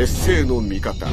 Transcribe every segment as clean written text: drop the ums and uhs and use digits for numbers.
劣勢の味方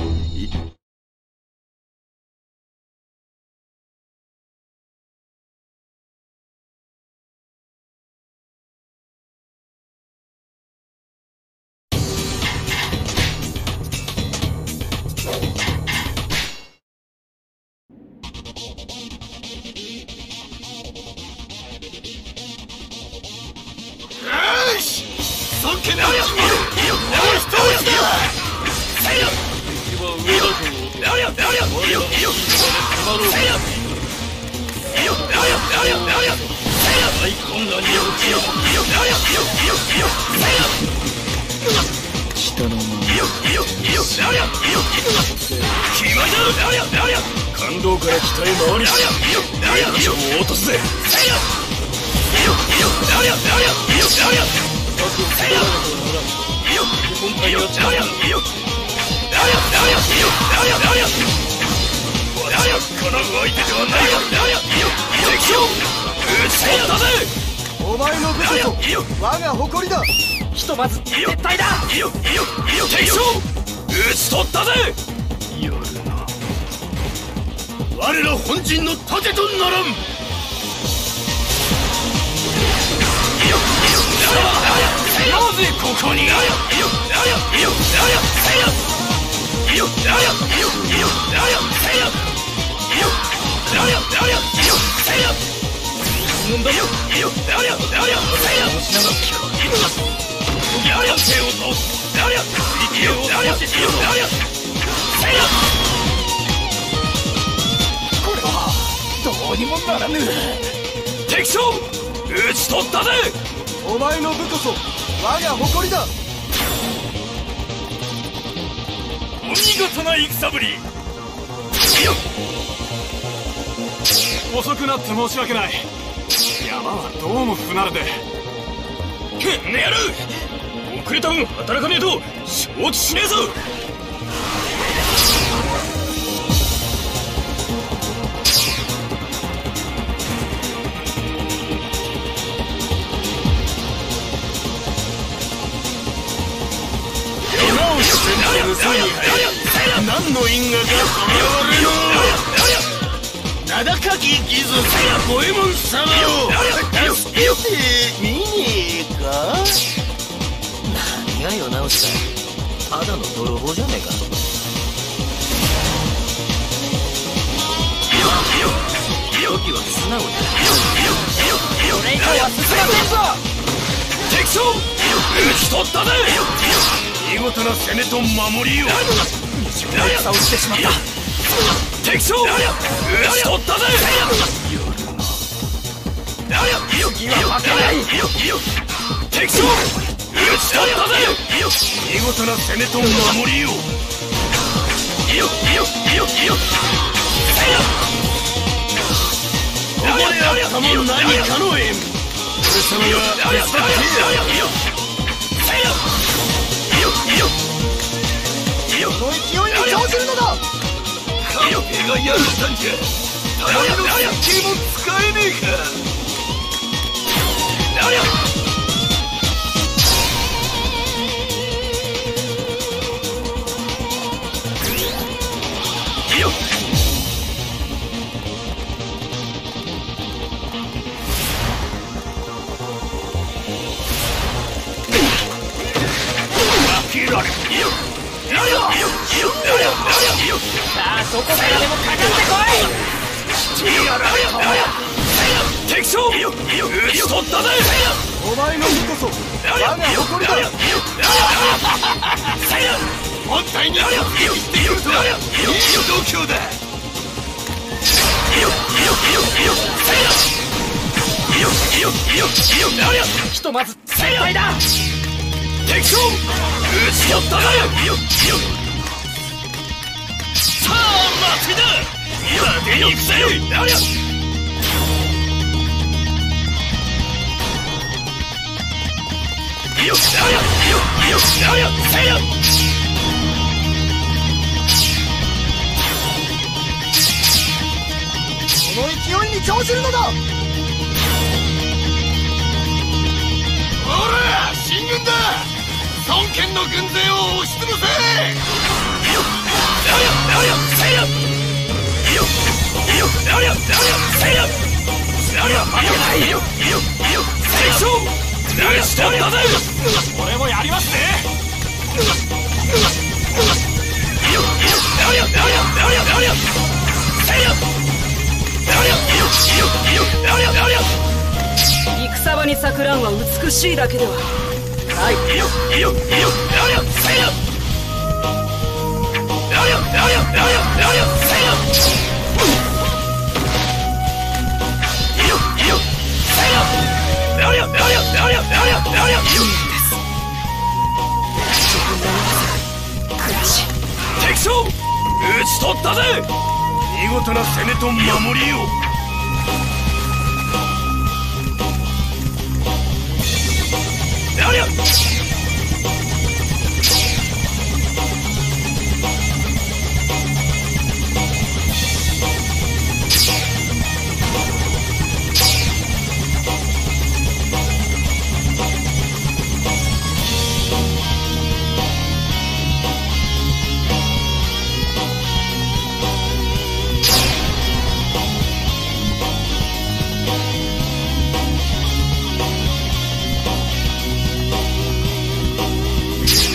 天の軍勢を押し潰せ！俺もやりますね！戦場に桜んは美しいだけではない。敵将討ち取ったぜ。見事な攻めと守りよう。やりゃ！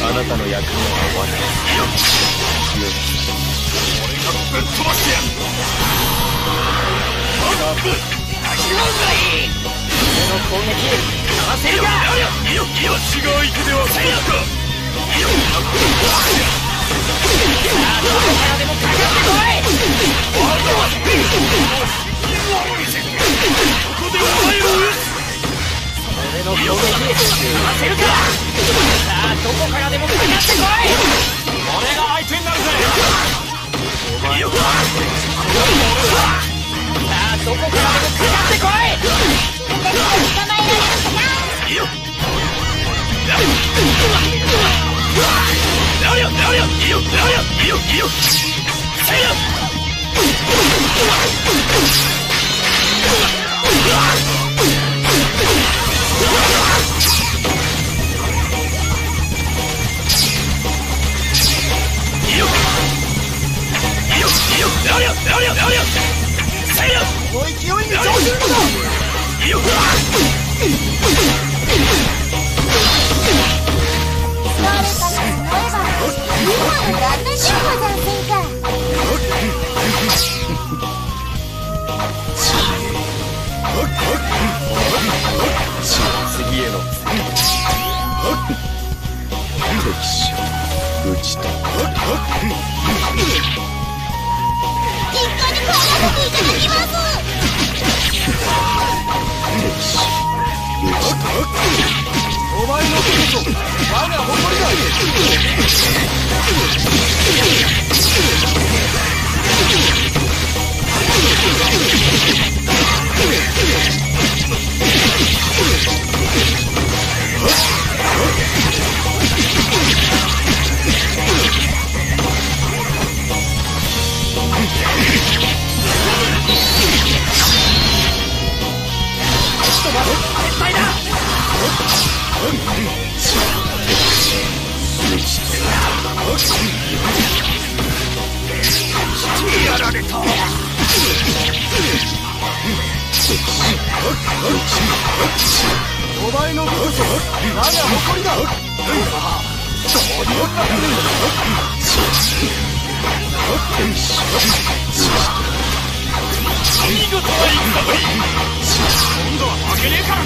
あなたの役目は終わり。俺がぶっ飛ばしてやる。アップ！足の上！俺の攻撃かわせるか！足が相手ではないか！さあ、どこからでもかかってこい！ここでお前を撃つ！俺の攻撃かわせるか！さあどこからでもかかってこい！俺が相手になるぜ！お前はさあどこからでもかかってこい！私が捕まえられるか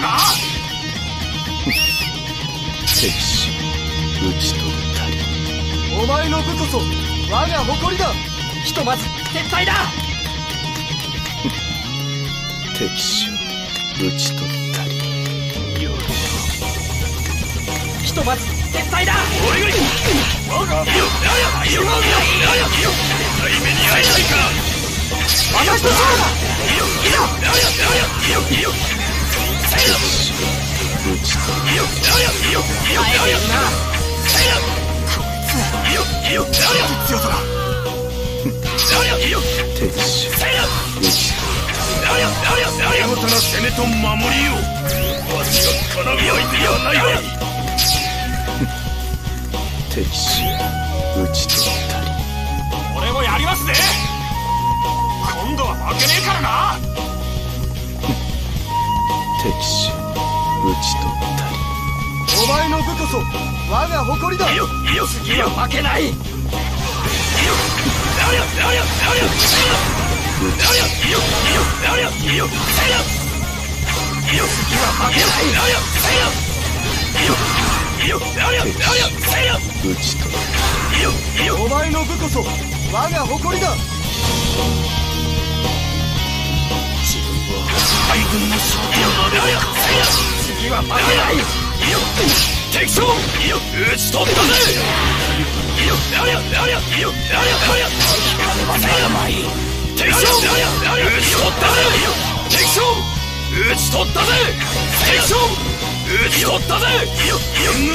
な！俺もやりますね。今度は負けねえからな。敵士討ち取ったり、お前の部こそ我が誇りだ。次は負けない。お前の部こそ我が誇りだ。海軍の将軍なるか。次は負けない。敵将討ち取ったぜ。敵将討ち取ったぜ。敵将討ち取ったぜ。敵将討ち取ったぜ。勢い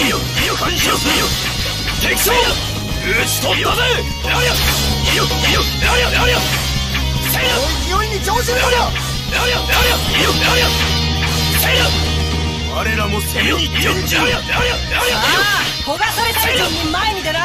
に乗じるな。我らも攻めに転じる。さあ、焦がされた時に前に出な。